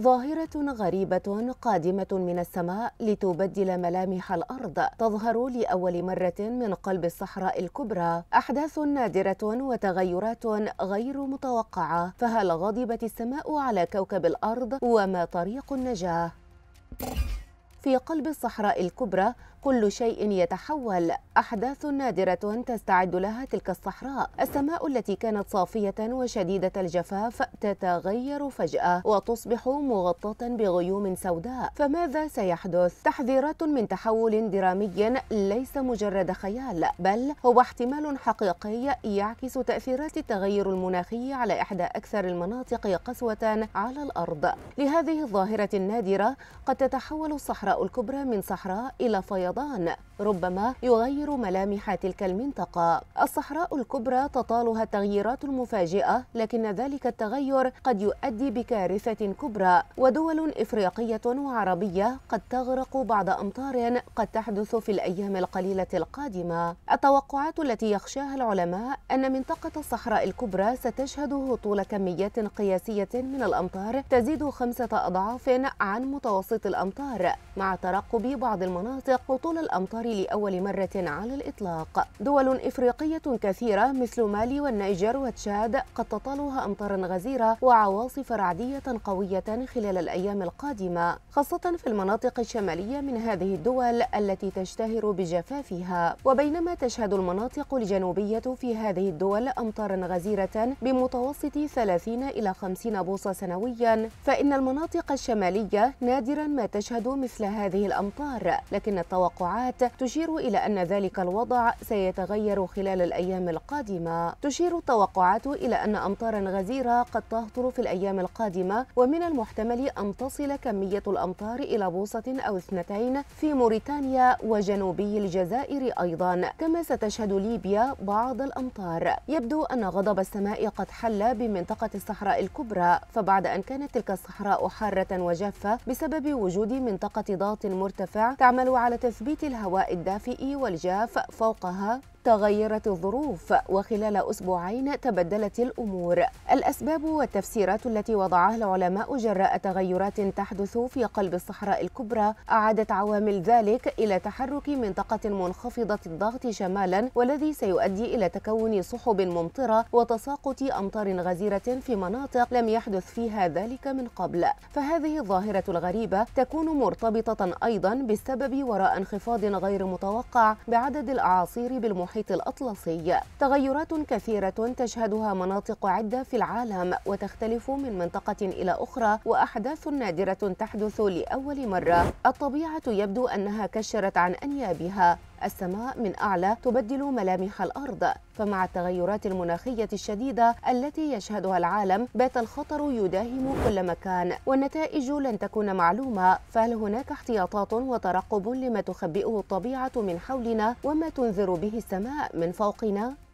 ظاهرة غريبة قادمة من السماء لتبدل ملامح الأرض، تظهر لأول مرة من قلب الصحراء الكبرى. أحداث نادرة وتغيرات غير متوقعة، فهل غضبت السماء على كوكب الأرض؟ وما طريق النجاة؟ في قلب الصحراء الكبرى كل شيء يتحول، أحداث نادرة تستعد لها تلك الصحراء. السماء التي كانت صافية وشديدة الجفاف تتغير فجأة وتصبح مغطاة بغيوم سوداء، فماذا سيحدث؟ تحذيرات من تحول درامي ليس مجرد خيال، بل هو احتمال حقيقي يعكس تأثيرات التغير المناخي على إحدى أكثر المناطق قسوة على الأرض. لهذه الظاهرة النادرة قد تتحول الصحراء الكبرى من صحراء إلى فيضان، ربما يغير ملامح تلك المنطقة. الصحراء الكبرى تطالها التغييرات المفاجئة، لكن ذلك التغير قد يؤدي بكارثة كبرى، ودول إفريقية وعربية قد تغرق بعد أمطار قد تحدث في الأيام القليلة القادمة. التوقعات التي يخشاها العلماء أن منطقة الصحراء الكبرى ستشهد هطول كميات قياسية من الأمطار تزيد 5 أضعاف عن متوسط الأمطار، مع ترقب بعض المناطق هطول الأمطار لأول مرة على الإطلاق. دول إفريقية كثيرة مثل مالي والنيجر وتشاد قد تطالها أمطار غزيرة وعواصف رعدية قوية خلال الأيام القادمة، خاصة في المناطق الشمالية من هذه الدول التي تشتهر بجفافها. وبينما تشهد المناطق الجنوبية في هذه الدول أمطار غزيرة بمتوسط 30 إلى 50 بوصة سنويا، فإن المناطق الشمالية نادرا ما تشهد مثل هذه الأمطار، لكن التوقعات تشير إلى أن ذلك الوضع سيتغير خلال الأيام القادمة. تشير التوقعات إلى أن أمطاراً غزيرة قد تهطل في الأيام القادمة، ومن المحتمل أن تصل كمية الأمطار إلى 1 أو 2 في موريتانيا وجنوبي الجزائر أيضاً، كما ستشهد ليبيا بعض الأمطار. يبدو أن غضب السماء قد حل بمنطقة الصحراء الكبرى، فبعد أن كانت تلك الصحراء حارة وجافة بسبب وجود منطقة ضغط مرتفع تعمل على تثبيت الهواء الدافئ والجاف فوقها، تغيرت الظروف، وخلال أسبوعين تبدلت الأمور. الأسباب والتفسيرات التي وضعها العلماء جراء تغيرات تحدث في قلب الصحراء الكبرى أعادت عوامل ذلك إلى تحرك منطقة منخفضة الضغط شمالا، والذي سيؤدي إلى تكون سحب ممطرة وتساقط أمطار غزيرة في مناطق لم يحدث فيها ذلك من قبل. فهذه الظاهرة الغريبة تكون مرتبطة أيضا بالسبب وراء انخفاض غير متوقع بعدد الأعاصير بالمحيط الأطلسي. تغيرات كثيرة تشهدها مناطق عدة في العالم وتختلف من منطقة إلى أخرى، وأحداث نادرة تحدث لأول مرة. الطبيعة يبدو أنها كشرت عن أنيابها، السماء من أعلى تبدل ملامح الأرض، فمع التغيرات المناخية الشديدة التي يشهدها العالم بات الخطر يداهم كل مكان، والنتائج لن تكون معلومة. فهل هناك احتياطات وترقب لما تخبئه الطبيعة من حولنا وما تنذر به السماء من فوقنا؟